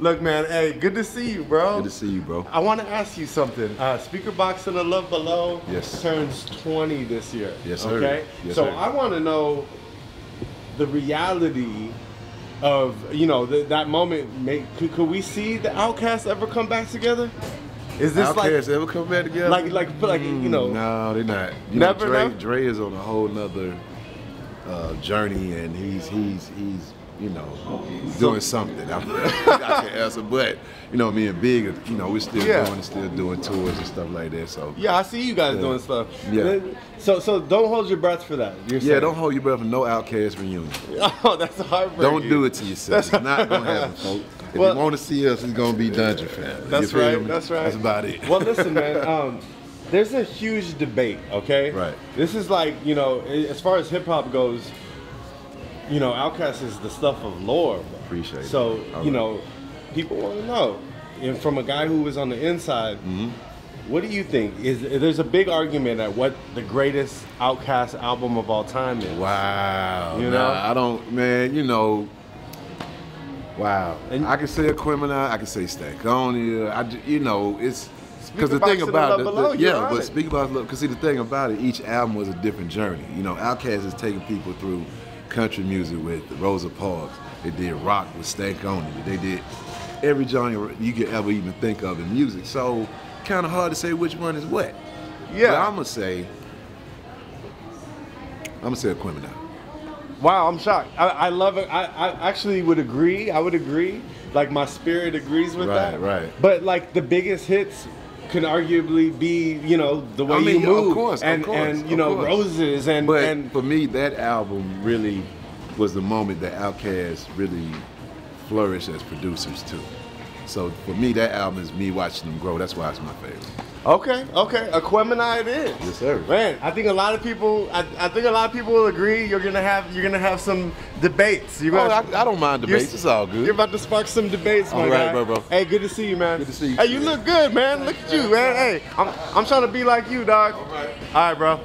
Look, man, hey, good to see you, bro. Good to see you, bro. I want to ask you something. Speaker Box and The Love Below turns 20 this year. Yes, sir. Okay? Yes, so I want to know the reality of, you know, that moment. Could we see the Outkast ever come back together? Is this Outkast ever come back together? Like you know. No, they're not. You know, Dre is on a whole nother journey, and he's you know, doing something. I can answer, but you know, me and Big, you know, we're still doing tours and stuff like that. So yeah, I see you guys doing stuff. Yeah. So don't hold your breath for that. Don't hold your breath for no Outkast reunion. Oh, that's heartbreaking. Don't do it to yourself. It's not gonna happen, folks. If you want to see us, it's gonna be Dungeon Family. That's right. That's right. That's about it. Well, listen, man. There's a huge debate. Okay. Right. This is like, you know, as far as hip hop goes. You know, Outkast is the stuff of lore. Bro. Appreciate it. So, you know, people want to know. And from a guy who was on the inside, what do you think? There's a big argument at what the greatest Outkast album of all time is. Wow. You know? I don't, man, you know. Wow. And I can say Aquemini, I can say Stankonia. You know, it's. Because the thing about it, Speaker Box, because see, the thing about it, each album was a different journey. You know, Outkast is taking people through country music with Rosa Parks. They did rock with Stankonia. They did every genre you could ever even think of in music. So kind of hard to say which one is what. Yeah, but I'm gonna say Aquemini. Wow, I'm shocked. I love it. I actually would agree. I would agree. Like my spirit agrees with that. Right. But like the biggest hits can arguably be, you know, the way you move, and you know, Roses, and for me, that album really was the moment that Outkast really flourished as producers too. So for me, that album is me watching them grow. That's why it's my favorite. Okay, okay, Aquemini it is. Yes, sir. Man, I think a lot of people, I think a lot of people will agree. You're gonna have some debates. I don't mind debates. It's all good. You're about to spark some debates, my guy. All right, bro. Hey, good to see you, man. Good to see you. Hey, you look good, man. Look at you, man. Hey, I'm trying to be like you, dog. All right, bro.